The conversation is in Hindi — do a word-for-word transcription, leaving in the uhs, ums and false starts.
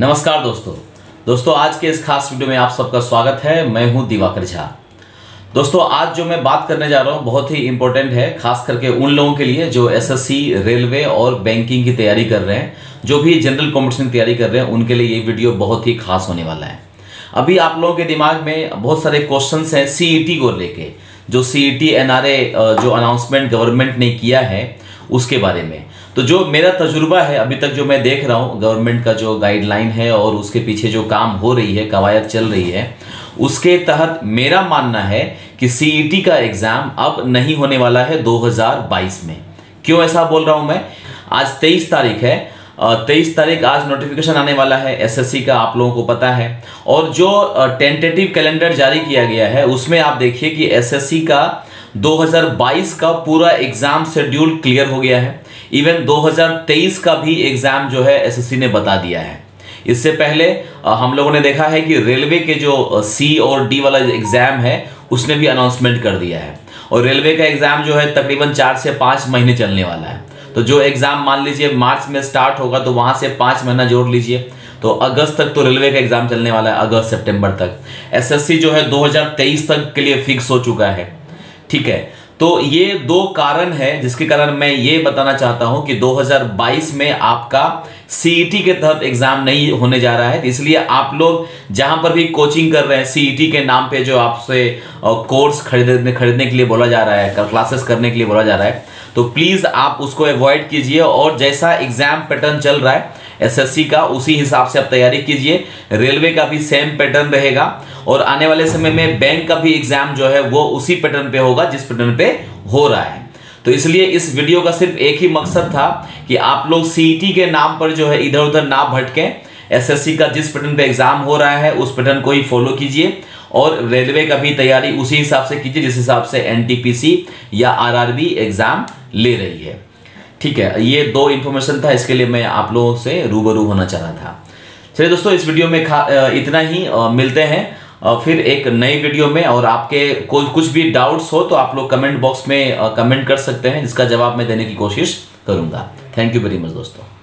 नमस्कार दोस्तों दोस्तों आज के इस खास वीडियो में आप सबका स्वागत है। मैं हूं दिवाकर झा। दोस्तों आज जो मैं बात करने जा रहा हूं बहुत ही इम्पोर्टेंट है, खास करके उन लोगों के लिए जो एसएससी, रेलवे और बैंकिंग की तैयारी कर रहे हैं, जो भी जनरल कॉम्पिटिशन की तैयारी कर रहे हैं, उनके लिए ये वीडियो बहुत ही खास होने वाला है। अभी आप लोगों के दिमाग में बहुत सारे क्वेश्चन हैं सीईटी को लेके, जो सीईटी एनआरए जो अनाउंसमेंट गवर्नमेंट ने किया है उसके बारे में। तो जो मेरा तजुर्बा है, अभी तक जो मैं देख रहा हूँ गवर्नमेंट का जो गाइडलाइन है और उसके पीछे जो काम हो रही है, कवायद चल रही है, उसके तहत मेरा मानना है कि सीईटी का एग्ज़ाम अब नहीं होने वाला है दो हज़ार बाईस में। क्यों ऐसा बोल रहा हूँ मैं? आज तेईस तारीख है, तेईस तारीख आज नोटिफिकेशन आने वाला है एसएससी का, आप लोगों को पता है। और जो टेंटेटिव कैलेंडर जारी किया गया है उसमें आप देखिए कि एसएससी का दो हज़ार बाईस का पूरा एग्ज़ाम शेड्यूल क्लियर हो गया है। इवन दो हज़ार तेईस का भी एग्ज़ाम जो है एसएससी ने बता दिया है। इससे पहले हम लोगों ने देखा है कि रेलवे के जो सी और डी वाला एग्ज़ाम है उसने भी अनाउंसमेंट कर दिया है। और रेलवे का एग्ज़ाम जो है तकरीबन चार से पाँच महीने चलने वाला है। तो जो एग्ज़ाम मान लीजिए मार्च में स्टार्ट होगा तो वहाँ से पाँच महीना जोड़ लीजिए, तो अगस्त तक तो रेलवे का एग्ज़ाम चलने वाला है, अगस्त सितंबर तक। एसएससी जो है दो हज़ार तेईस तक के लिए फिक्स हो चुका है, ठीक है। तो ये दो कारण है जिसके कारण मैं ये बताना चाहता हूं कि दो हज़ार बाईस में आपका सीईटी के तहत एग्जाम नहीं होने जा रहा है। इसलिए आप लोग जहां पर भी कोचिंग कर रहे हैं, सीईटी के नाम पे जो आपसे कोर्स खरीदने खरीदने के लिए बोला जा रहा है, क्लासेस करने के लिए बोला जा रहा है, तो प्लीज़ आप उसको अवॉइड कीजिए। और जैसा एग्जाम पैटर्न चल रहा है एसएससी का उसी हिसाब से आप तैयारी कीजिए। रेलवे का भी सेम पैटर्न रहेगा और आने वाले समय में बैंक का भी एग्जाम जो है वो उसी पैटर्न पे होगा जिस पैटर्न पे हो रहा है। तो इसलिए इस वीडियो का सिर्फ एक ही मकसद था कि आप लोग सीईटी के नाम पर जो है इधर उधर ना भटकें। एसएससी का जिस पैटर्न पे एग्जाम हो रहा है उस पैटर्न को ही फॉलो कीजिए और रेलवे का भी तैयारी उसी हिसाब से कीजिए जिस हिसाब से एनटीपीसी या आरआरबी एग्जाम ले रही है, ठीक है। ये दो इन्फॉर्मेशन था, इसके लिए मैं आप लोगों से रूबरू होना चाह रहा था। चलिए दोस्तों इस वीडियो में इतना ही। मिलते हैं फिर एक नई वीडियो में। और आपके कोई कुछ भी डाउट्स हो तो आप लोग कमेंट बॉक्स में कमेंट कर सकते हैं, जिसका जवाब मैं देने की कोशिश करूँगा। थैंक यू वेरी मच दोस्तों।